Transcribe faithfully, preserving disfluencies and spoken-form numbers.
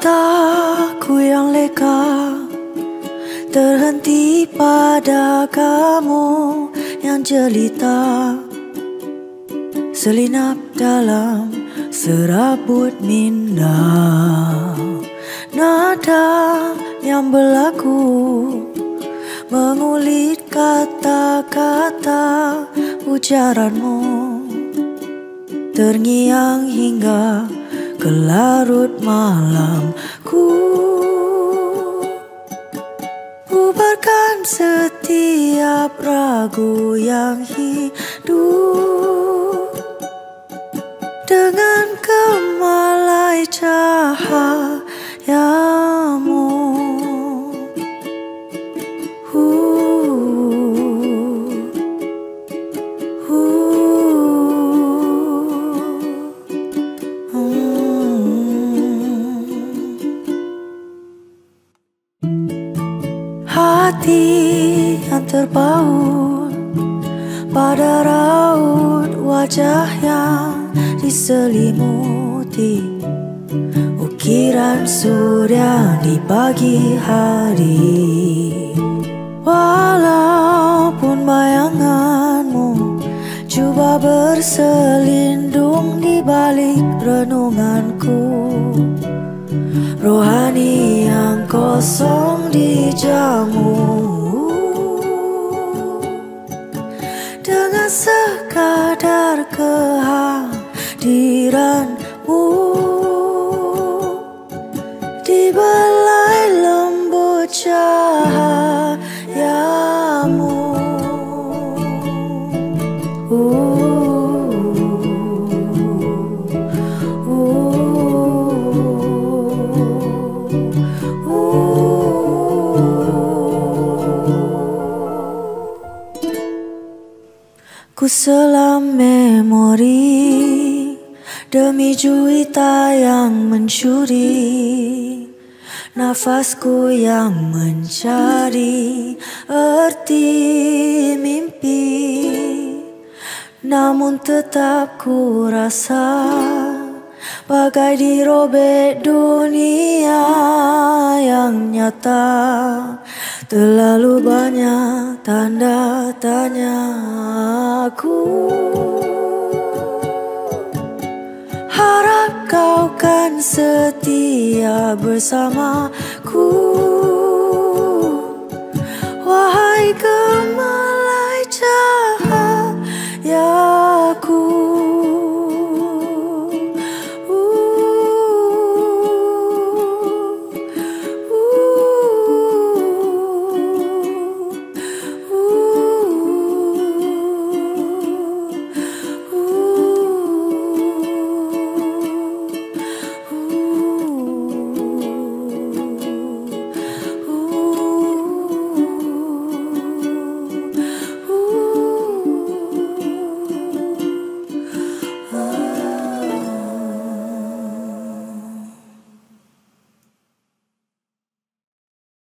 mataku yang leka terhenti pada kamu yang jelita, selinap dalam serabut minda. Nada yang berlaku mengulit kata-kata ujaranmu, terngiang hingga ke larut malamku. Bubarkan setiap ragu yang hidup dengan kemalai cahayamu. Hati yang terbaut pada raut wajah yang diselimuti ukiran surya di pagi hari. Walaupun bayanganmu cuba berselindung di balik renunganku, rohani yang kosong dijamu dengan sekadar kehadiranmu. Di belai lembut cahayamu. Ku selam memori demi juwita yang mencuri nafasku, yang mencari erti mimpi, namun tetap ku rasa bagai dirobek dunia yang nyata. Terlalu banyak tanda tanya aku. Harap kau kan setia bersamaku, wahai gemalai cahayaku.